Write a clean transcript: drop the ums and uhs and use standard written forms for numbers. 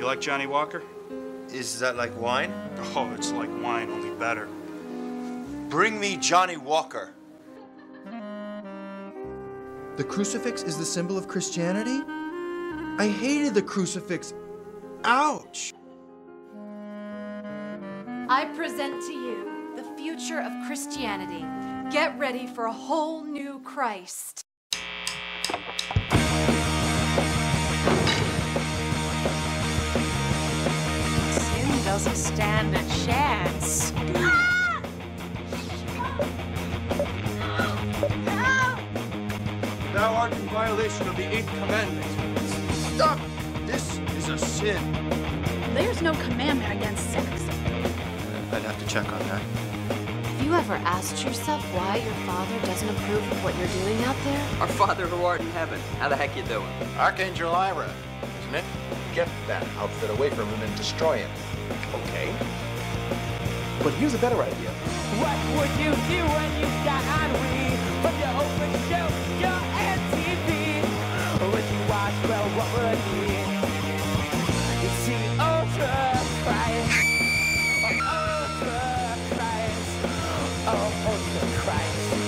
You like Johnny Walker? Is that like wine? Oh, it's like wine, only better. Bring me Johnny Walker. The crucifix is the symbol of Christianity? I hated the crucifix. Ouch! I present to you the future of Christianity. Get ready for a whole new Christ. Sin doesn't stand a chance. Thou art in violation of the 8th commandment. Stop! This is a sin. There's no commandment against sex. I'd have to check on that. Have you ever asked yourself why your father doesn't approve of what you're doing out there? Our Father who art in heaven, how the heck you doing? Archangel Ira, isn't it? Get that outfit away from him and destroy him. Okay. But here's a better idea. What would you do when you got hungry from your open shelf, your MTV? Would you watch, well, what would it be? You see Ultra Christ, oh Ultra Christ, oh Ultra Christ.